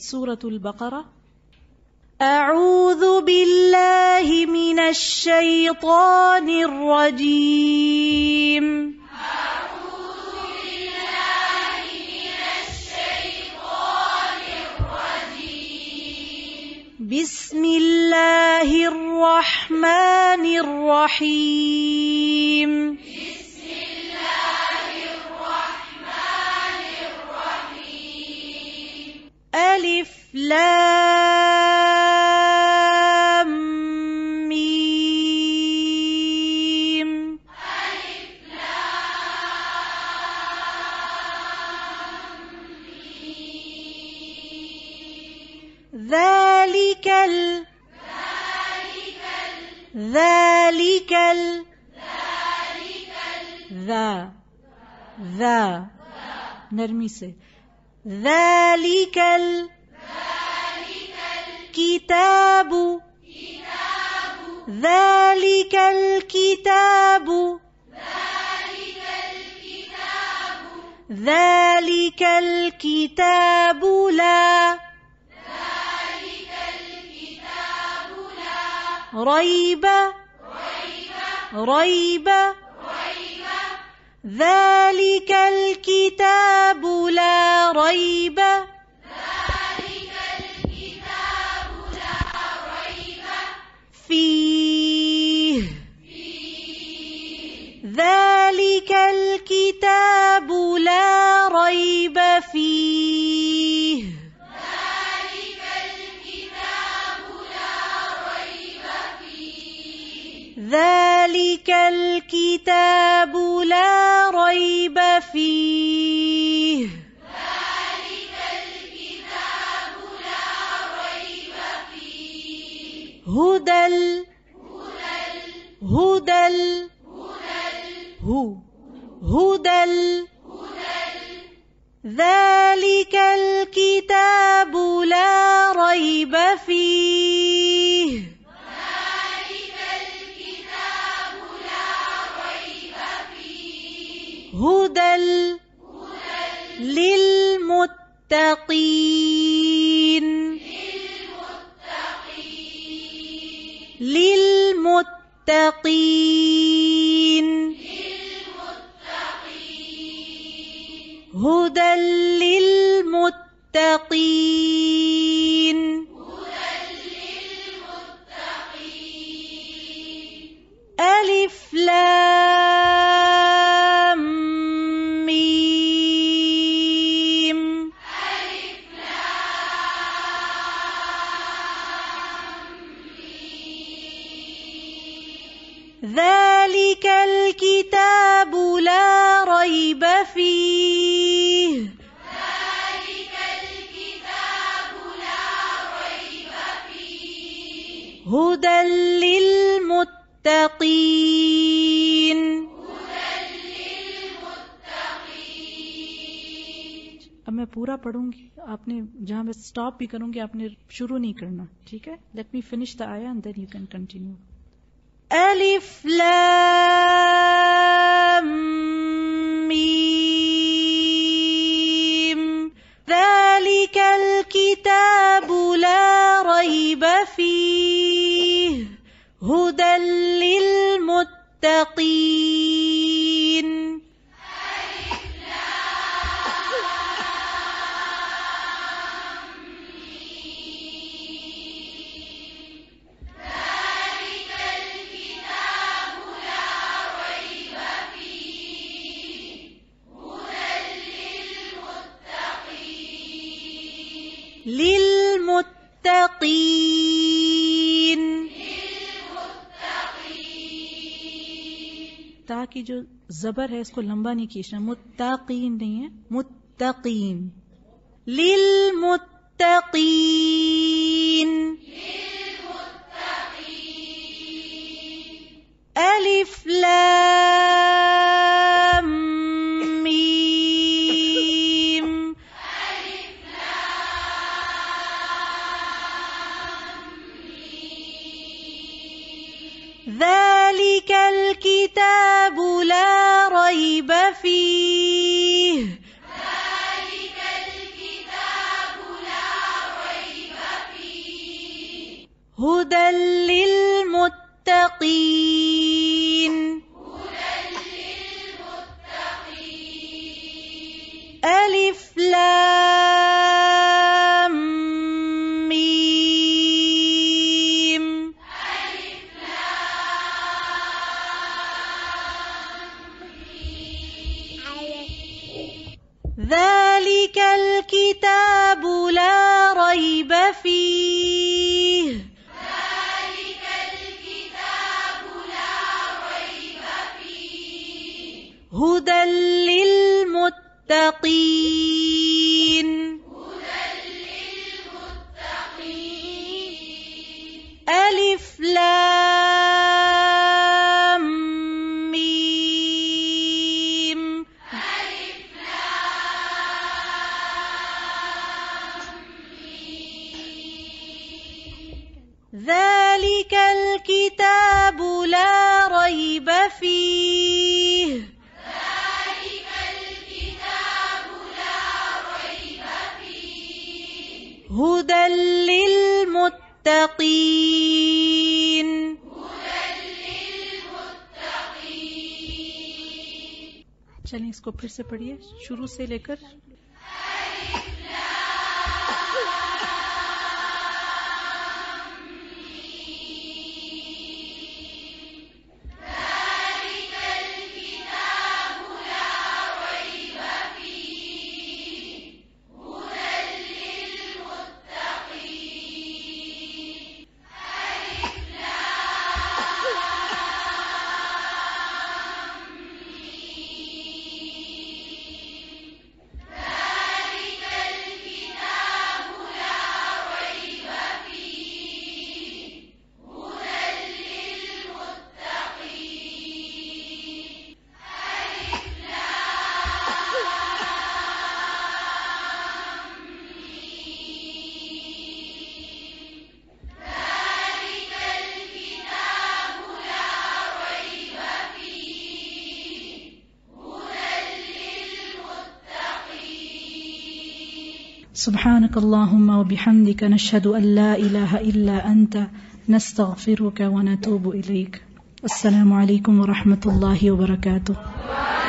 سورة البقرة. أعوذ بالله من الشيطان الرجيم. أعوذ بالله من الشيطان الرجيم. بسم الله الرحمن الرحيم. ألف لاميم. ألف لاميم. ذلك ال نرمی سے ذلك الكتاب ذلك الكتاب ذلك الكتاب لا ريب ذلك الكتاب لا ريب فيه ذلك الكتاب لا ريب فيه ذلك الكتاب لا ريب فيه ذلك الكتاب لا ريب فيه ذلك الكتاب لا ريب فيه هدى ذلك الكتاب لا ريب فيه ذلك الكتاب لا ريب فيه هدى للمتقين هدى للمتقين ألف لام ميم ذلك الكتاب لا ريب فيه ذلك الكتاب لا ريب فيه هدى للمتقين اب میں پورا پڑھوں گی، آپ نے جہاں میں سٹاپ بھی کروں گی آپ نے شروع نہیں کرنا، ٹھیک ہے؟ لیٹ می فنش دا آیا اینڈ دین یو کین کنٹینیو. ألف لام ميم ذلك الكتاب لا ريب فيه هدى للمتقين تا کی جو زبر ہے اس کو لمبا نہیں کھینچنا، متقین نہیں ہے، متقین للمتقین الف لام میم ذلك الكتاب لا ريب فيه ذلك الكتاب لا هدى للمتقين. ألف لاميم. ذلك الكتاب لا ريب فيه. ذلك الكتاب لا ريب فيه. هدى للمتقين. ألف لام ميم. ذلك الكتاب لا ريب فيه. هدى للمتقين. چلیں اس کو پھر سے پڑھیے شروع سے لے کر. سبحانك اللهم وبحمدك نشهد أن لا إله إلا أنت نستغفرك ونتوب إليك. السلام عليكم ورحمة الله وبركاته.